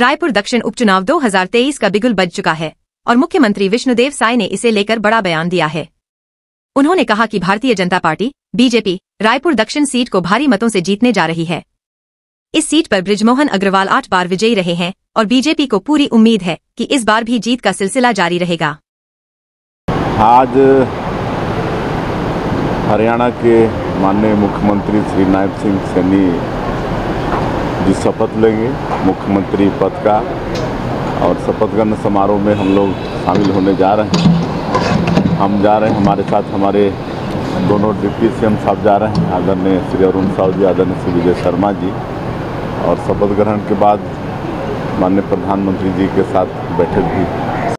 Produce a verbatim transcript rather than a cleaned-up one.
रायपुर दक्षिण उपचुनाव दो हज़ार तेईस का बिगुल बज चुका है और मुख्यमंत्री विष्णुदेव साय ने इसे लेकर बड़ा बयान दिया है। उन्होंने कहा कि भारतीय जनता पार्टी बीजेपी रायपुर दक्षिण सीट को भारी मतों से जीतने जा रही है। इस सीट पर बृजमोहन अग्रवाल आठ बार विजयी रहे हैं और बीजेपी को पूरी उम्मीद है कि इस बार भी जीत का सिलसिला जारी रहेगा। आज हरियाणा के माननीय मुख्यमंत्री श्री नायब सिंह सैनी जी शपथ लेंगे मुख्यमंत्री पद का और शपथ ग्रहण समारोह में हम लोग शामिल होने जा रहे हैं। हम जा रहे हैं, हमारे साथ हमारे दोनों डिप्टी सी एम साहब जा रहे हैं, आदरणीय श्री अरुण साव जी, आदरणीय श्री विजय शर्मा जी। और शपथ ग्रहण के बाद माननीय प्रधानमंत्री जी के साथ बैठक भी